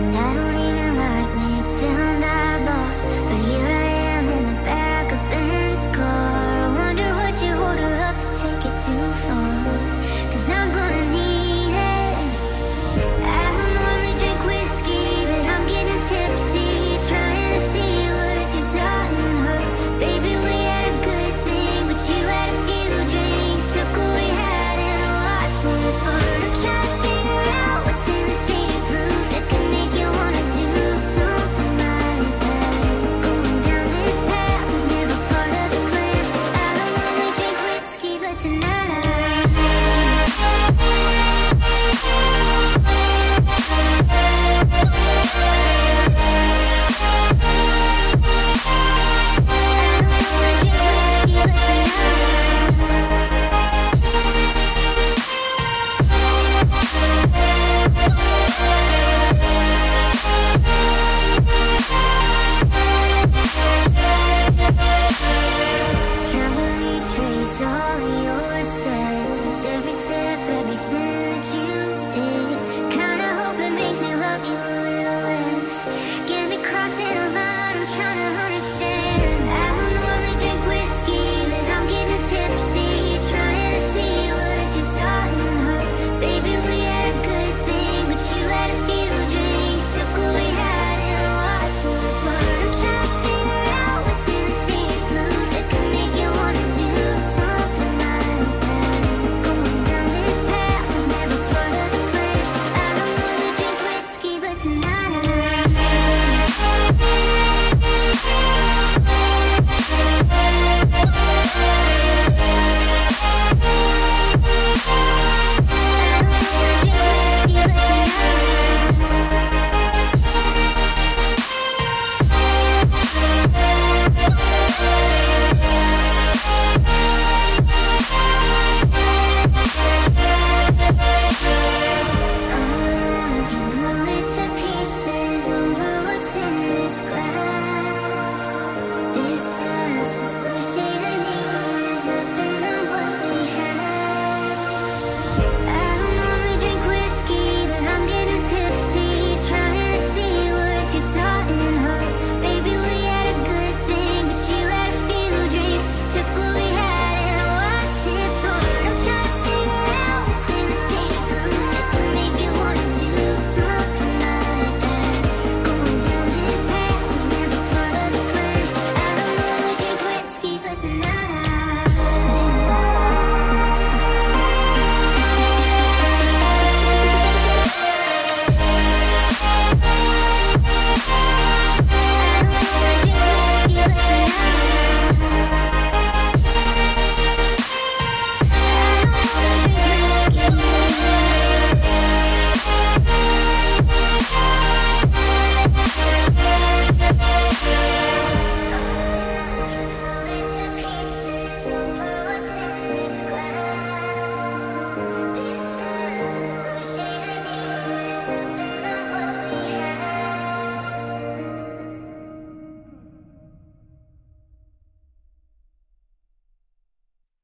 I don't